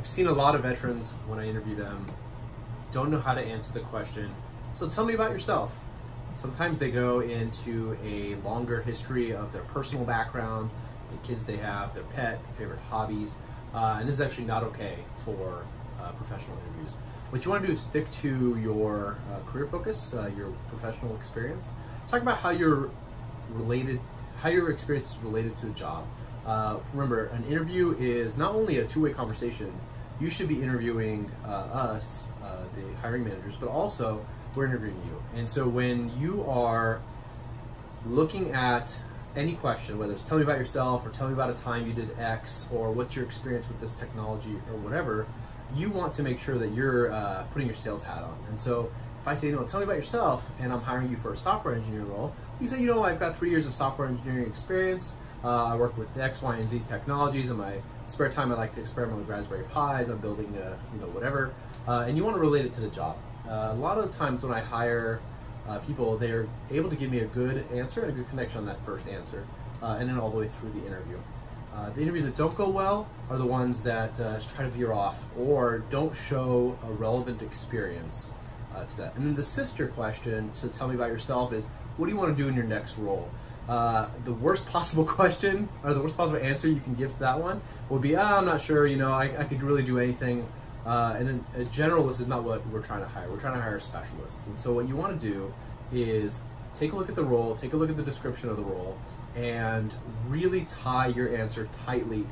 I've seen a lot of veterans when I interview them don't know how to answer the question, so tell me about yourself. Sometimes they go into a longer history of their personal background, the kids they have, their pet, favorite hobbies, and this is actually not okay for professional interviews. What you want to do is stick to your career focus, your professional experience. Talk about how your experience is related to the job. Remember, an interview is not only a two-way conversation. You should be interviewing us, the hiring managers, but also we're interviewing you. And so when you are looking at any question, whether it's tell me about yourself or tell me about a time you did X or what's your experience with this technology or whatever, you want to make sure that you're putting your sales hat on. And so if I say, you know, tell me about yourself and I'm hiring you for a software engineer role, you say, you know, I've got 3 years of software engineering experience. I work with X, Y, and Z technologies. In my spare time, I like to experiment with Raspberry Pis. I'm building a, you know, whatever. And you want to relate it to the job. A lot of the times when I hire people, they're able to give me a good answer and a good connection on that first answer, and then all the way through the interview. The interviews that don't go well are the ones that try to veer off or don't show a relevant experience to that. And then the sister question to tell me about yourself is, what do you want to do in your next role? The worst possible question, or the worst possible answer you can give to that one would be, I'm not sure, you know, I could really do anything. And then a generalist is not what we're trying to hire. We're trying to hire specialists. And so what you want to do is take a look at the role, take a look at the description of the role, and really tie your answer tightly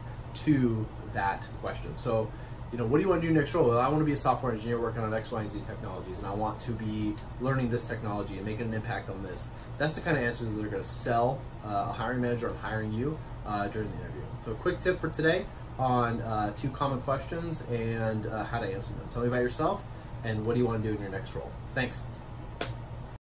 to that question. So, you know, what do you want to do next role? Well, I want to be a software engineer working on X, Y, and Z technologies, and I want to be learning this technology and making an impact on this. That's the kind of answers that are going to sell a hiring manager on hiring you during the interview. So a quick tip for today on 2 common questions and how to answer them. Tell me about yourself and what do you want to do in your next role. Thanks.